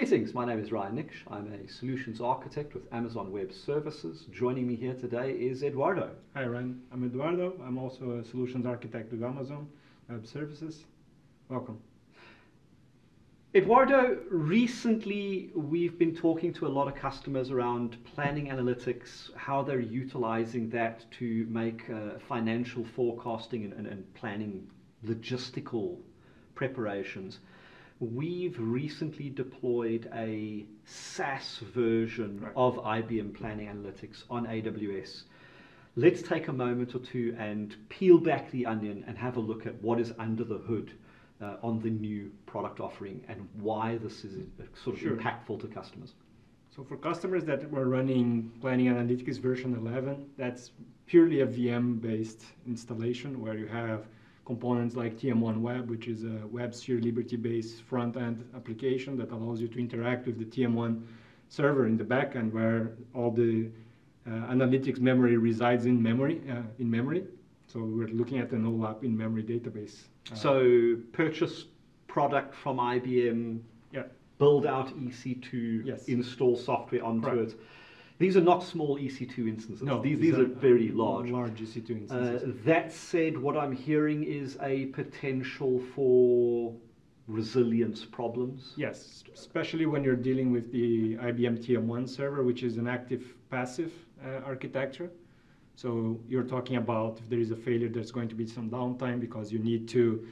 Greetings, my name is Ryan Nix. I'm a solutions architect with Amazon Web Services. Joining me here today is Eduardo. Hi Ryan, I'm Eduardo. I'm also a solutions architect with Amazon Web Services. Welcome. Eduardo, recently we've been talking to a lot of customers around planning analytics, how they're utilizing that to make financial forecasting and planning logistical preparations. We've recently deployed a SaaS version of IBM Planning Analytics on AWS. Let's take a moment or two and peel back the onion and have a look at what is under the hood on the new product offering and why this is sort of impactful to customers. So for customers that were running Planning Analytics version 11, that's purely a VM-based installation where you have components like TM1 Web, which is a WebSphere Liberty-based front-end application that allows you to interact with the TM1 server in the back-end, where all the analytics memory resides in memory. So we're looking at an OLAP in-memory database. So purchase product from IBM, build out EC2, install software onto it. These are not small EC2 instances. No, these are very large. Large EC2 instances. That said, what I'm hearing is a potential for resilience problems. Yes, especially when you're dealing with the IBM TM1 server, which is an active-passive architecture. So you're talking about if there is a failure, there's going to be some downtime because you need to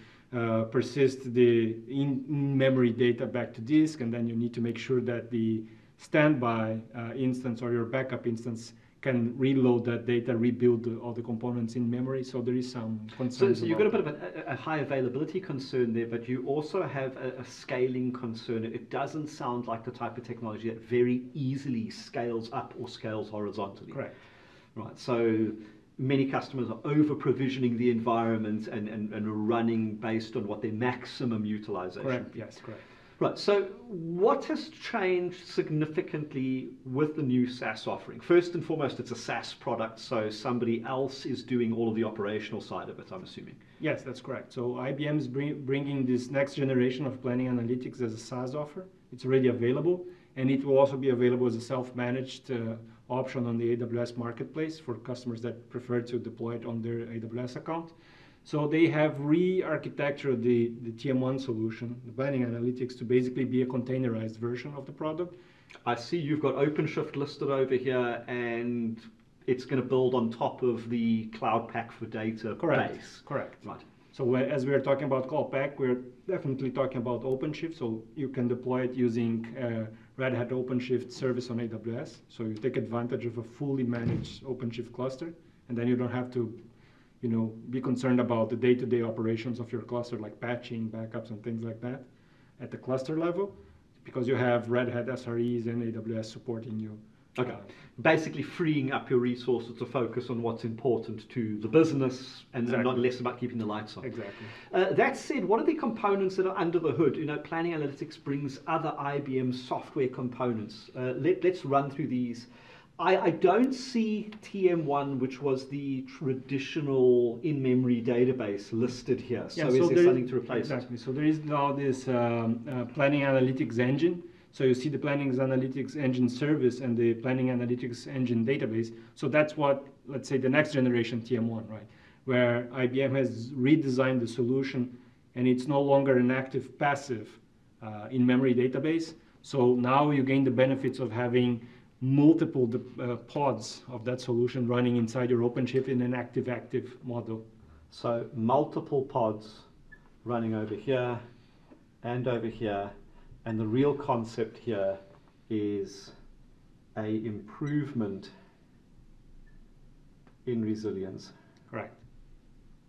persist the in-memory data back to disk, and then you need to make sure that the standby instance or your backup instance can reload that data, rebuild all the components in memory. So there is some concern. So you've got a bit of a high availability concern there, but you also have a scaling concern. It doesn't sound like the type of technology that very easily scales up or scales horizontally. Correct. Right. So many customers are over-provisioning the environment and running based on what their maximum utilization. Correct. Yes, correct. Right, so what has changed significantly with the new SaaS offering? First and foremost, it's a SaaS product, so somebody else is doing all of the operational side of it, I'm assuming. Yes, that's correct. So IBM is bringing this next generation of planning analytics as a SaaS offer. It's already available, and it will also be available as a self-managed option on the AWS Marketplace for customers that prefer to deploy it on their AWS account. So they have re-architectured the TM1 solution, the planning analytics, to basically be a containerized version of the product. I see you've got OpenShift listed over here, and it's going to build on top of the Cloud Pak for Data base. Correct. Right. So as we are talking about Cloud Pak, we're definitely talking about OpenShift. So you can deploy it using Red Hat OpenShift service on AWS. So you take advantage of a fully managed OpenShift cluster, and then you don't have to be concerned about the day-to-day operations of your cluster, like patching, backups, and things like that at the cluster level, because you have Red Hat SREs and AWS supporting you. Okay, basically freeing up your resources to focus on what's important to the business and, not less about keeping the lights on. Exactly. That said, what are the components that are under the hood? You know, Planning Analytics brings other IBM software components. Let's run through these. I don't see TM1, which was the traditional in-memory database, listed here. So, is there something to replace it? So there is now this Planning Analytics Engine. So you see the Planning Analytics Engine service and the Planning Analytics Engine database. So that's what, let's say, the next generation TM1, right? Where IBM has redesigned the solution, and it's no longer an active passive in-memory database. So now you gain the benefits of having multiple pods of that solution running inside your OpenShift in an active-active model. So multiple pods running over here and over here, and the real concept here is an improvement in resilience. Correct.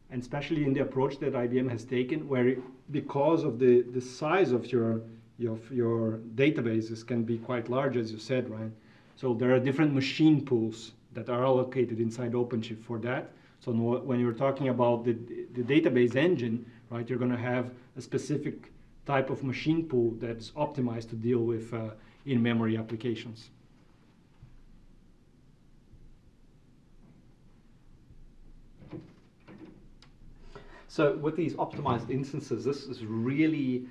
And especially in the approach that IBM has taken, where because of the size of your databases can be quite large, as you said, right? So there are different machine pools that are allocated inside OpenShift for that. So when you're talking about the database engine, right, you're going to have a specific type of machine pool that's optimized to deal with in-memory applications. So with these optimized instances, this is really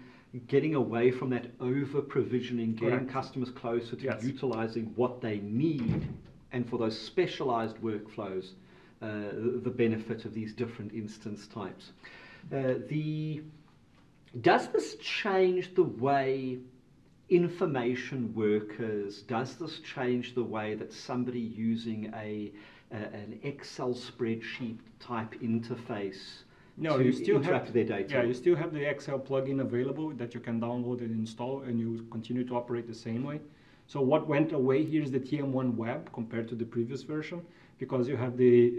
getting away from that over-provisioning, getting customers closer to utilizing what they need, and for those specialized workflows, the benefit of these different instance types. Does this change the way information workers, does this change the way that somebody using an Excel spreadsheet type interface to interact with their data? Yeah, you still have the Excel plugin available that you can download and install, and you continue to operate the same way. So what went away here is the TM1 Web compared to the previous version, because you have the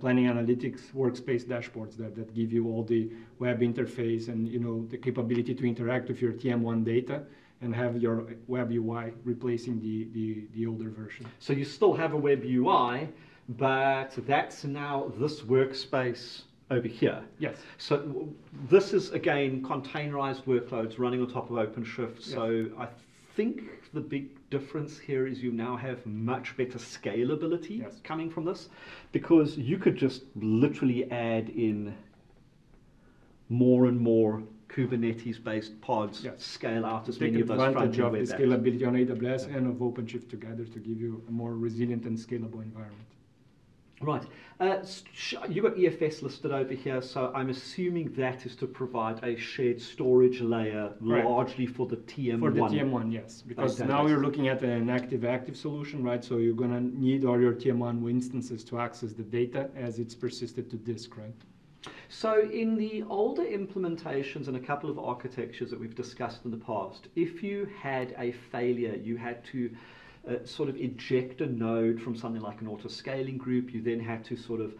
Planning Analytics workspace dashboards that give you all the web interface and the capability to interact with your TM1 data and have your web UI replacing the older version. So you still have a web UI, but that's now this workspace over here. Yes. So this is, again, containerized workloads running on top of OpenShift. Yes. So I think the big difference here is you now have much better scalability coming from this, because you could just literally add in more and more Kubernetes-based pods, scale out as many of those front-end web apps. Take advantage of the scalability on AWS and of OpenShift together to give you a more resilient and scalable environment. Right. You've got EFS listed over here, so I'm assuming that is to provide a shared storage layer largely for the TM1. For the TM1, yes, because now you're looking at an active-active solution, right? So you're going to need all your TM1 instances to access the data as it's persisted to disk, right? So in the older implementations and a couple of architectures that we've discussed in the past, if you had a failure, you had to sort of eject a node from something like an auto-scaling group. You then had to sort of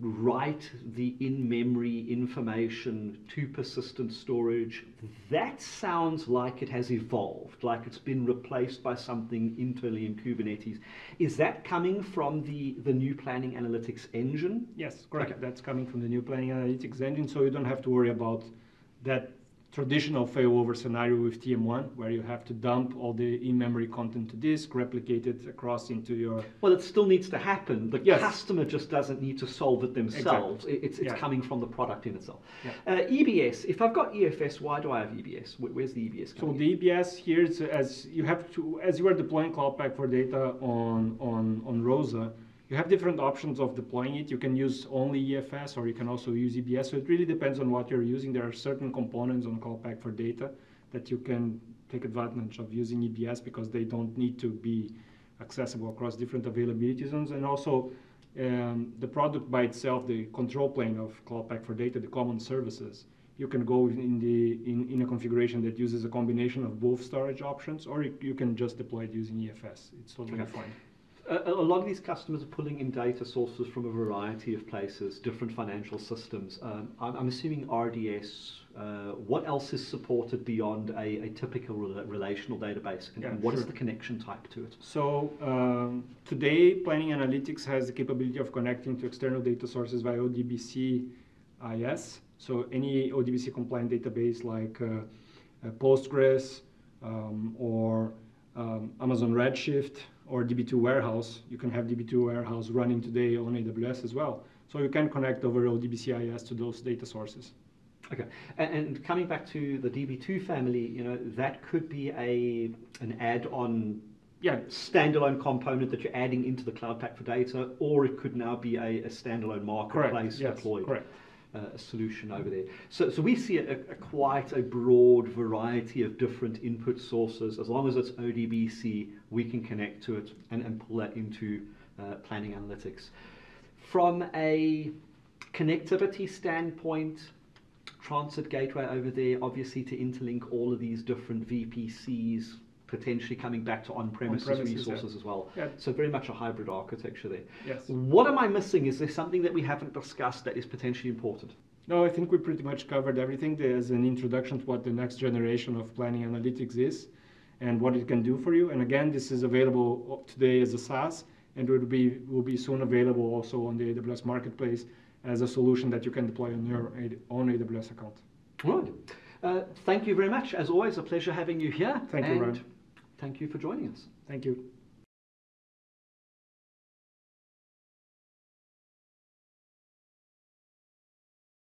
write the in-memory information to persistent storage. That sounds like it has evolved, like it's been replaced by something internally in Kubernetes. Is that coming from the new Planning Analytics engine? Yes, correct. Okay. That's coming from the new Planning Analytics engine, so you don't have to worry about that traditional failover scenario with TM1, where you have to dump all the in-memory content to disk, replicate it across into your... Well, it still needs to happen. The customer just doesn't need to solve it themselves. Exactly. It's coming from the product in itself. Yeah. EBS, if I've got EFS, why do I have EBS? Where's the EBS coming in? The EBS here, is as you are deploying Cloud Pak for Data on Rosa, you have different options of deploying it. You can use only EFS, or you can also use EBS. So it really depends on what you're using. There are certain components on Cloud Pak for Data that you can take advantage of using EBS, because they don't need to be accessible across different availability zones. And also the product by itself, the control plane of Cloud Pak for Data, the common services, you can go in a configuration that uses a combination of both storage options, or you can just deploy it using EFS. It's totally fine. A lot of these customers are pulling in data sources from a variety of places, different financial systems. I'm assuming RDS. What else is supported beyond a typical relational database? And what is the connection type to it? So today, Planning Analytics has the capability of connecting to external data sources via ODBC IS. So any ODBC compliant database like Postgres or Amazon Redshift, or DB2 warehouse. You can have DB2 warehouse running today on AWS as well. So you can connect over ODBC IS to those data sources. Okay, and coming back to the DB2 family, that could be an add-on, standalone component that you're adding into the Cloud Pak for Data, or it could now be a standalone marketplace deployed. Correct. A solution over there. So we see quite a broad variety of different input sources. As long as it's ODBC, we can connect to it and pull that into Planning Analytics. From a connectivity standpoint, Transit Gateway over there, obviously to interlink all of these different VPCs, potentially coming back to on-premises resources as well. Yeah. So very much a hybrid architecture there. Yes. What am I missing? Is there something that we haven't discussed that is potentially important? No, I think we pretty much covered everything. There's an introduction to what the next generation of Planning Analytics is and what it can do for you. And again, this is available today as a SaaS, and will be soon available also on the AWS Marketplace as a solution that you can deploy on your own AWS account. Right. Thank you very much. As always, a pleasure having you here. Thank you, Ryan. Thank you for joining us. Thank you.